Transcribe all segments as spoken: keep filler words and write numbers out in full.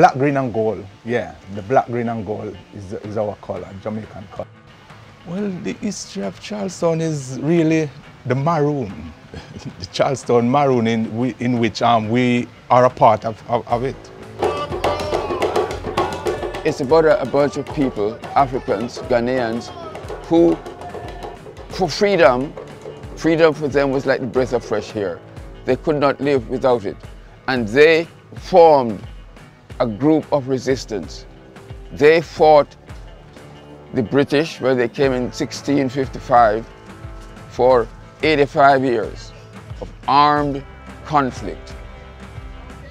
Black, green and gold, yeah. The black, green and gold is, is our color, Jamaican color. Well, the history of Charlestown is really the Maroon, the Charlestown Maroon in, we, in which um, we are a part of, of, of it. It's about a, a bunch of people, Africans, Ghanaians, who, for freedom, freedom for them was like the breath of fresh air. They could not live without it. And they formed a group of resistance. They fought the British, where they came in sixteen fifty-five, for eighty-five years of armed conflict.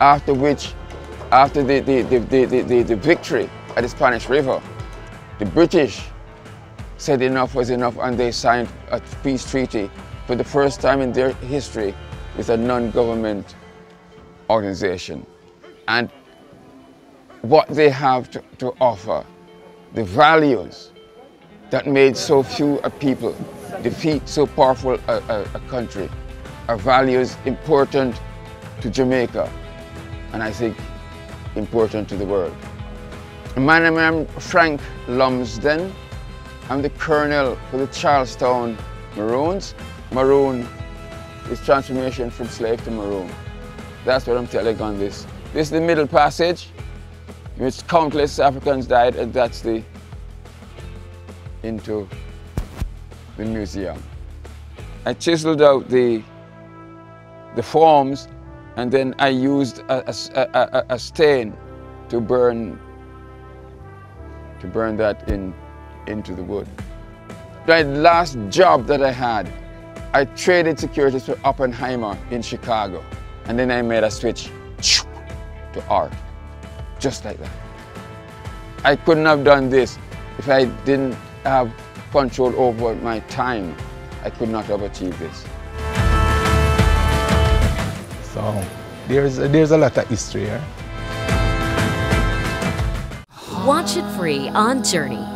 After which, after the, the, the, the, the, the, the victory at the Spanish River, the British said enough was enough, and they signed a peace treaty for the first time in their history with a non-government organization. And what they have to, to offer, the values that made so few a people defeat so powerful a, a, a country, are values important to Jamaica, and I think important to the world. My name is Frank Lumsden. I'm the colonel for the Charlestown Maroons. Maroon is transformation from slave to maroon. That's what I'm telling on this. This is the Middle Passage, in which countless Africans died, and that's the into the museum. I chiseled out the, the forms, and then I used a, a, a, a stain to burn, to burn that in, into the wood. My last job that I had, I traded securities for Oppenheimer in Chicago, and then I made a switch to art. Just like that. I couldn't have done this if I didn't have control over my time. I could not have achieved this. So there's there's a lot of history here. Watch it free on Journey.